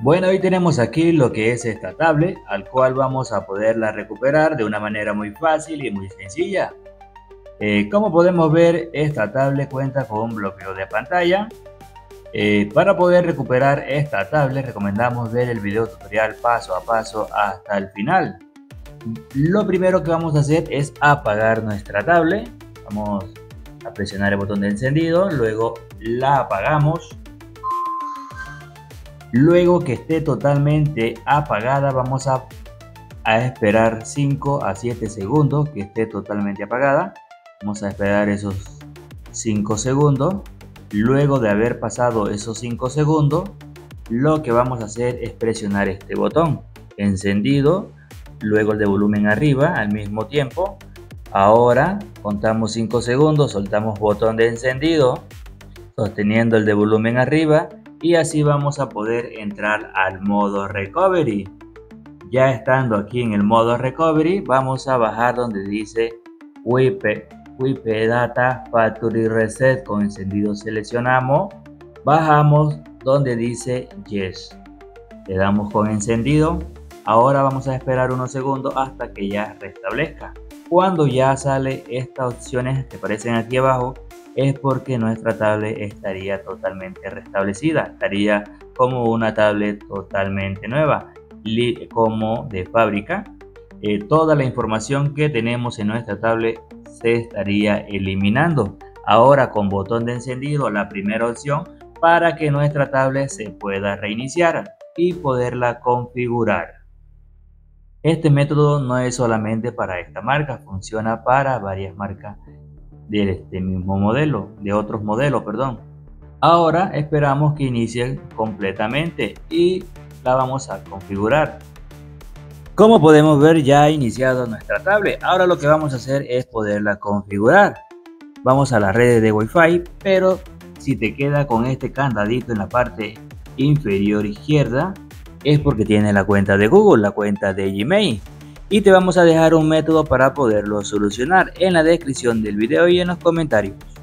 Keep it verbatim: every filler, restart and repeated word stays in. Bueno, hoy tenemos aquí lo que es esta tablet, al cual vamos a poderla recuperar de una manera muy fácil y muy sencilla. Eh, como podemos ver, esta tablet cuenta con un bloqueo de pantalla. Eh, para poder recuperar esta tablet recomendamos ver el video tutorial paso a paso hasta el final. Lo primero que vamos a hacer es apagar nuestra tablet. Vamos a presionar el botón de encendido, luego la apagamos. Luego que esté totalmente apagada vamos a, a esperar cinco a siete segundos que esté totalmente apagada. Vamos a esperar esos cinco segundos. Luego de haber pasado esos cinco segundos, lo que vamos a hacer es presionar este botón encendido, luego el de volumen arriba al mismo tiempo. Ahora contamos cinco segundos, soltamos botón de encendido sosteniendo el de volumen arriba. Y así vamos a poder entrar al modo recovery. Ya estando aquí en el modo recovery, vamos a bajar donde dice Wipe Data Factory Reset. Con encendido seleccionamos, bajamos donde dice Yes, le damos con encendido. Ahora vamos a esperar unos segundos hasta que ya restablezca. Cuando ya sale estas opciones que aparecen aquí abajo, es porque nuestra tablet estaría totalmente restablecida, estaría como una tablet totalmente nueva, como de fábrica. Eh, toda la información que tenemos en nuestra tablet se estaría eliminando. Ahora con botón de encendido, la primera opción para que nuestra tablet se pueda reiniciar y poderla configurar. Este método no es solamente para esta marca, funciona para varias marcas de este mismo modelo, de otros modelos, perdón. Ahora esperamos que inicie completamente y la vamos a configurar. Como podemos ver, ya ha iniciado nuestra tablet. Ahora lo que vamos a hacer es poderla configurar. Vamos a las redes de Wi-Fi, pero si te queda con este candadito en la parte inferior izquierda, es porque tiene la cuenta de Google, la cuenta de Gmail. Y te vamos a dejar un método para poderlo solucionar en la descripción del video y en los comentarios.